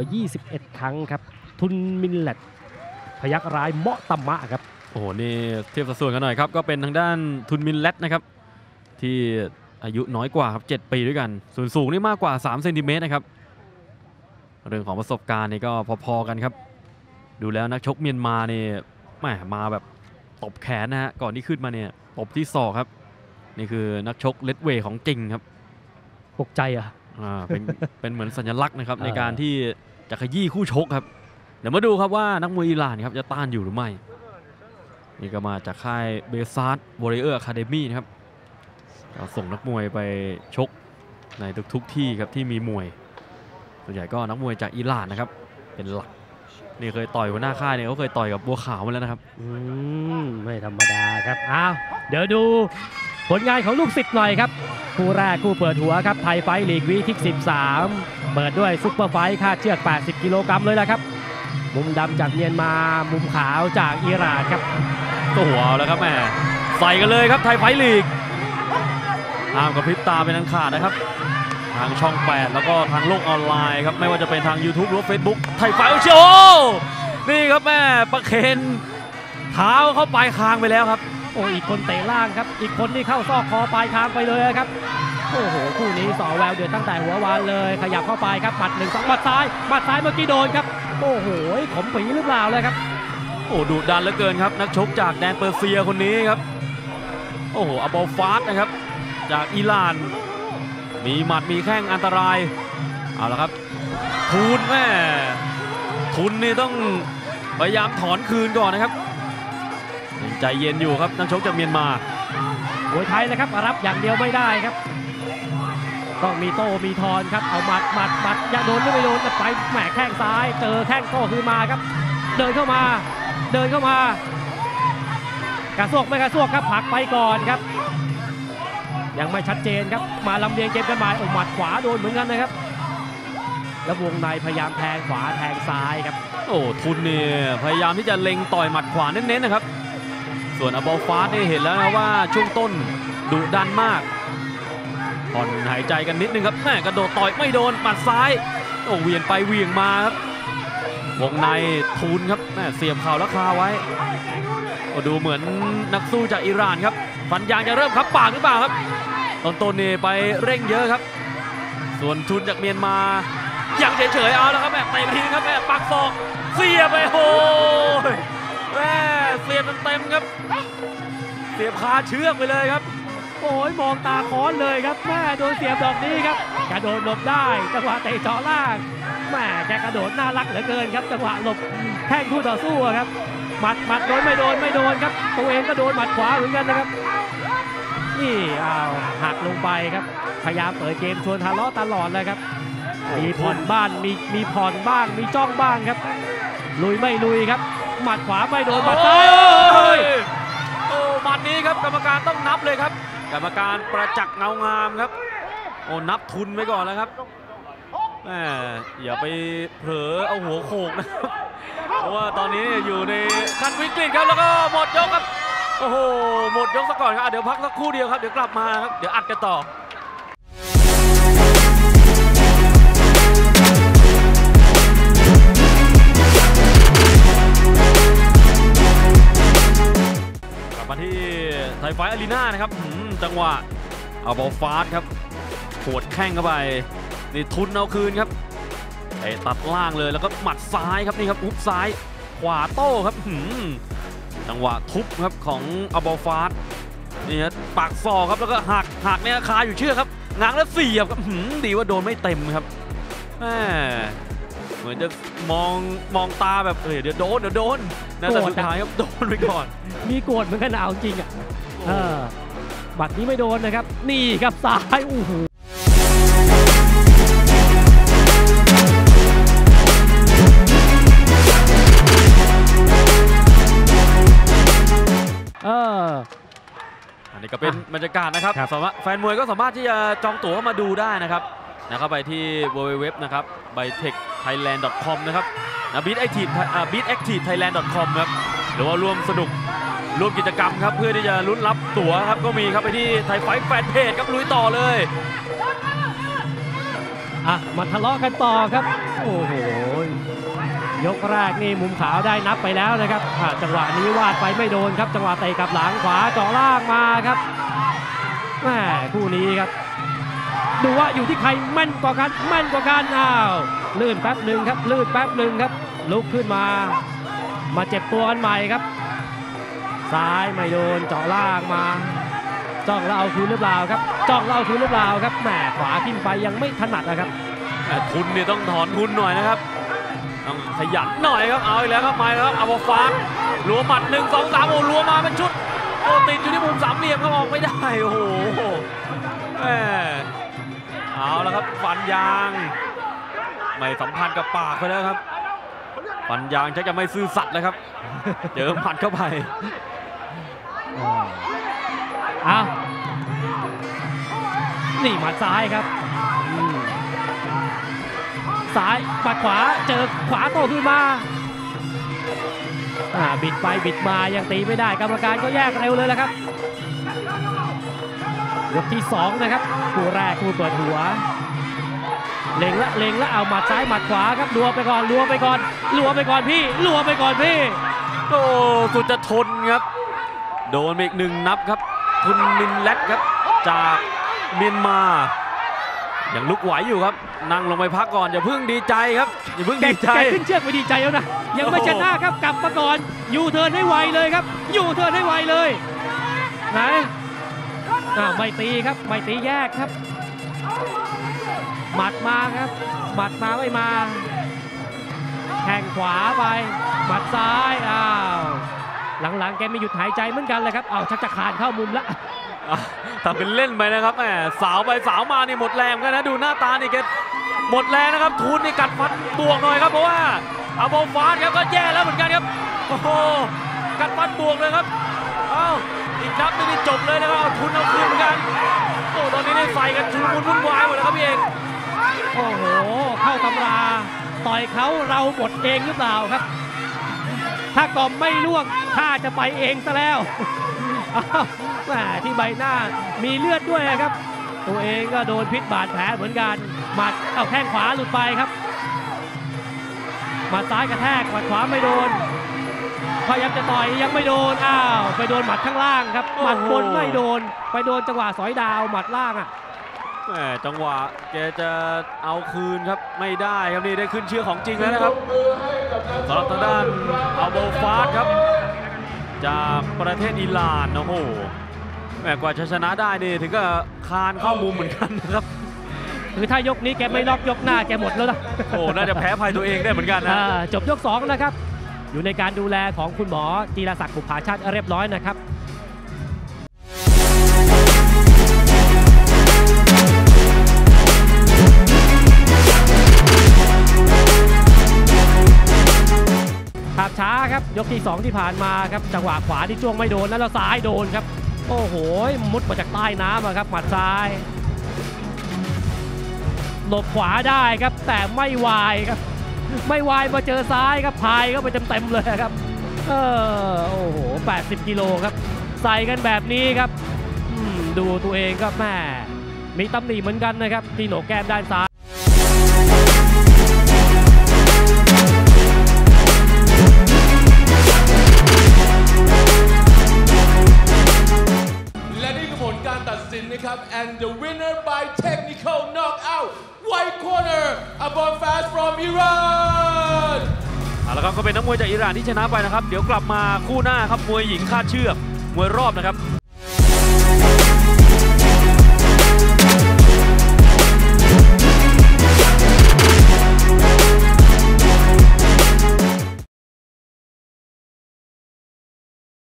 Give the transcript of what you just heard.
อ21ครั้งครับทุนมินเลตพยักร้ายเมาะตะมะครับโอ้โหนี่เทียบสัดส่วนกันหน่อยครับก็เป็นทางด้านทุนมินเลตนะครับที่อายุน้อยกว่าครับ7ปีด้วยกันส่วนสูงนี่มากกว่า3เซนติเมตรนะครับเรื่องของประสบการณ์นี่ก็พอๆกันครับดูแล้วนักชกเมียนมาเนี่ยแหมมาแบบตบแขนนะฮะก่อนที่ขึ้นมาเนี่ยตบที่ศอกครับนี่คือนักชกเลดเวย์ของจริงครับปลุกใจอ่ะเป็นเหมือนสัญลักษณ์นะครับในการที่จะขยี้คู่ชกครับเดี๋ยวมาดูครับว่านักมวยอิหร่านครับจะต้านอยู่หรือไม่นี่ก็มาจากค่ายเบซาร์ดวอริเออร์อะคาเดมี่นะครับส่งนักมวยไปชกในทุกที่ครับที่มีมวยส่วนใหญ่ก็นักมวยจากอิหร่านนะครับเป็นหลักนี่เคยต่อยหัวหน้าค่ายเนี่ยเขาเคยต่อยกับบัวขาวมาแล้วนะครับไม่ธรรมดาครับอ้าวเดี๋ยวดูผลงานของลูกศิษย์หน่อยครับคู่แรกคู่เปิดหัวครับไทยไฟท์ลีกวีคที่13เปิดด้วยซุปเปอร์ไฟท์ค่าเชือก80กิโลกรัมเลยนะครับมุมดำจากเมียนมามุมขาวจากอิหร่านครับตัวหัวแล้วครับแม่ใส่กันเลยครับไทยไฟท์ลีกตามกับพริบตาเป็นอันขาดนะครับทางช่อง8แล้วก็ทางโลกออนไลน์ครับไม่ว่าจะเป็นทาง YouTube หรือ Facebook ไทยไฟท์โชว์นี่ครับแม่ประเคนเท้าเข้าปลายคางไปแล้วครับโอ้อีกคนเตะล่างครับอีกคนนี่เข้าซอกคอปลายคางไปเลยครับโอ้โหคู่นี้สอแววเดือดตั้งแต่หัววานเลยขยับเข้าไปครับหมัด1 2หมัดซ้ายหมัดซ้ายเมื่อกี้โดนครับโอ้โหขมปีหรือเปล่าเลยครับโอ้ดุดันเหลือเกินครับนักชกจากแดนเปอร์เซียคนนี้ครับโอ้โหอับบอลฟาสนะครับจากอิหร่านมีหมัดมีแข้งอันตรายเอาละครับทุนแม่ทุนนี่ต้องพยายามถอนคืนก่อนนะครับใจเย็นอยู่ครับนักชกจากเมียนมาโวยไทยนะครับรับอย่างเดียวไม่ได้ครับต้องมีโต้มีทอนครับเอาหมัดอย่าโดนไม่โดนแต่ไปแหมแข้งซ้ายเจอแข้งโต้คือมาครับเดินเข้ามากระซวกไม่กระซวกครับผลักไปก่อนครับยังไม่ชัดเจนครับมาลำเลียงเกมกันมาหมัดขวาโดนเหมือนกันนะครับแล้ววงในพยายามแทงขวาแทงซ้ายครับโอ้ทุนเนี่ยพยายามที่จะเล็งต่อยหมัดขวาเน้นๆนะครับส่วนอับบอลฟาสนี่เห็นแล้วนะว่าช่วงต้นดุดันมากผ่อนหายใจกันนิดนึงครับแม่กระโดดต่อยไม่โดนหมัดซ้ายโอ้เวียนไปเวียงมาครับวงในทุนครับแม่เสียบเข่าแล้วคาไว้โอ้ดูเหมือนนักสู้จากอิหร่านครับฟันยางจะเริ่มครับปากหรือเปล่าครับต้นนี่ไปเร่งเยอะครับส่วนทุนจากเมียนมายังเฉยๆเอาแล้วครับแม่เตะทีครับแม่ปักศอกเสียบไปโอ้ยแม่เสียบเต็มๆครับเสียบคาเชือกไปเลยครับโอ้ยมองตาค้อนเลยครับแม่โดนเสียบดอกนี้ครับกระโดดหลบได้จังหวะเตะจ่อล่างแม่แกกระโดดน่ารักเหลือเกินครับจังหวะหลบแข้งคู่ต่อสู้ครับหมัดโดนไม่โดนครับตัวเองก็โดนหมัดขวาเหมือนกันนะครับนี่เอาหักลงไปครับพยายามเปิดเกมชวนทะเลาะตลอดเลยครับมีผ่อนบ้านมีผ่อนบ้างมีจ้องบ้างครับลุยไม่ลุยครับหมัดขวาไม่โดนหมัดซ้ายโอ้หมัดนี้ครับกรรมการต้องนับเลยครับกรรมการประจักษ์เงางามครับโอ้นับทุนไว้ก่อนแล้วครับแหมอย่าไปเผลอเอาหัวโขกนะเพราะว่าตอนนี้อยู่ในขั้นวิกฤตครับแล้วก็หมดยกครับโอ้โหหมดยกซะก่อนครับเดี๋ยวพักสักครู่เดียวครับเดี๋ยวกลับมาครับเดี๋ยวอัดกันต่อกลับมาที่ไทยไฟท์อารีน่านะครับจังหวะเอาบอลฟาสครับโหดแข้งเข้าไปนี่ทุนเอาคืนครับไอ้ตัดล่างเลยแล้วก็หมัดซ้ายครับนี่ครับอุ๊บซ้ายขวาโต้ครับจังหวะทุบครับของอับบอลฟาสนี่ฮะปากซอกครับแล้วก็หักเนี่ยคาอยู่เชือกครับง้างแล้วเสียบครับดีว่าโดนไม่เต็มครับแหมเหมือนจะมองตาแบบเดี๋ยวโดนนะแต่สุดท้ายครับโดนไปก่อนมีโกรธเหมือนกันเอาจริงอ่ะบัตรนี้ไม่โดนนะครับนี่ครับซ้ายอู้หูอันนี้ก็เป็นบรรยากาศนะครับแฟนมวยก็สามารถที่จะจองตั๋วมาดูได้นะครับไปที่ www นะครับ Bytech Thailand .com นะครับ Beat Active Thailand .com ครับหรือว่าร่วมสนุกร่วมกิจกรรมครับเพื่อที่จะลุ้นรับตั๋วครับก็มีครับไปที่ไทยไฟท์แฟนเพจครับลุยต่อเลยมาทะเลาะกันต่อครับโอ้โห ยกแรกนี่มุมขาวได้นับไปแล้วนะครับจังหวะนี้วาดไปไม่โดนครับจังหวะเตะกับหลังขวาจ่อล่างมาครับแม่คู่นี้ครับดูว่าอยู่ที่ใครแม่นกว่ากันอ้าวลื่นแป๊บหนึ่งครับลุกขึ้นมาเจ็บตัวกันใหม่ครับซ้ายไม่โดนเจาะล่างมาจ้องแล้วเอาคืนหรือเปล่าครับแหมขวาขึ้นไปยังไม่ถนัดนะครับทุนเนี่ยต้องถอนทุนหน่อยนะครับต้องขยันหน่อยครับเอาอีกแล้วครับมาแล้วครับเอาบอลฟาดรัวหมัด 1-2-3 โอ้รัวมาเป็นชุดโอ้ติดอยู่ที่มุมสามเหลี่ยมครับออกไม่ได้โอ้โหแหมเอาแล้วครับฟันยางไม่สัมพันธ์กับปากไปแล้วครับฟันยางจะไม่ซื่อสัตย์แล้วครับเจอหมัดเข้าไปเอานี่หมัดซ้ายครับซ้ายปัดขวาเจอขวาโตขึ้นมาบิดไปบิดมายังตีไม่ได้กรรมการก็แยกเร็วเลยแหละครับยกที่2นะครับคู่แรกคู่เปิดหัวเล็งละเอาหมัดซ้ายหมัดขวาครับรัวไปก่อนพี่โอ้สุดจะทนครับโดนอีกหนึ่งนับครับทุนมินเล็กครับจากเมียนมายังลุกไหวอยู่ครับนั่งลงไปพักก่อนอย่าเพิ่งดีใจครับขึ้นเชือกไปดีใจแล้วนะยังไม่ชนะครับกลับมาก่อนยูเทิร์นให้ไวเลยครับไหนไม่ตีครับแยกครับหมัดมาครับไม่มาแทงขวาไปหมัดซ้ายอ้าวหลังๆแกไม่หยุดหายใจเหมือนกันเลยครับเอาชักจะขาดเข้ามุมละแต่เป็นเล่นไปนะครับแหมสาวไปสาวมานี่หมดแรงกันนะดูหน้าตานี่แกหมดแรงนะครับทุนนี่กัดฟันบวกหน่อยครับเพราะว่าอาบอลฟาดครับก็แย่แล้วเหมือนกันครับโอ้โหกัดฟันบวกเลยครับเอาอีกนับนึงนี่จบเลยนะครับเอาทุนเอาคืนเหมือนกันโอ้ตอนนี้ได้ใส่กันชุนวุ่นวายหมดแล้วครับพี่เอกโอ้โหเข้าตำราต่อยเขาเราหมดเองหรือเปล่าครับถ้ากอมไม่ล่วงข้าจะไปเองซะแล้วที่ใบหน้ามีเลือดด้วยครับตัวเองก็โดนพิษบาดแผลเหมือนกันหมัดเอาแข้งขวาหลุดไปครับหมัดซ้ายกระแทกหมัดขวาไม่โดนพยายามจะต่อยยังไม่โดนอ้าวไปโดนหมัดข้างล่างครับหมัดบนไม่โดนไปโดนจังหวะสอยดาวหมัดล่างอ่ะจังหวะแกจะเอาคืนครับไม่ได้ครับนี่ได้ขึ้นเชือกของจริงแล้วนะครับสำหรับทางด้านอาโบฟาดครับจากประเทศอิหร่านโอ้โหแม้กว่าจะชนะได้นี่ถึงก็คานเข้ามุมเหมือนกันนะครับคือถ้ายกนี้แกไม่น็อกยกหน้าแกหมดแล้วนะโอ้น่าจะแพ้ภัยตัวเองได้เหมือนกันนะจบยก2นะครับอยู่ในการดูแลของคุณหมอจีรศักดิ์บุภาชาติเรียบร้อยนะครับภาพช้าครับยกที่2ที่ผ่านมาครับจังหวะขวาที่จ้วงไม่โดนแล้วซ้ายโดนครับโอ้โหมุดมาจากใต้น้ำครับหมัดซ้ายหลบขวาได้ครับแต่ไม่วายครับมาเจอซ้ายครับพายก็ไปเต็มๆเลยครับโอ้โห80 กิโลครับใส่กันแบบนี้ครับดูตัวเองก็แม่มีตำหนิเหมือนกันนะครับที่โหนกแก้มด้านซ้ายAnd the winner by technical knockout white corner above fast from Iran แล้วครับก็เป็นนักมวยจากอิหร่านที่ชนะไปนะครับเดี๋ยวกลับมาคู่หน้าครับมวยหญิงคาดเชือกมวยรอบนะครับ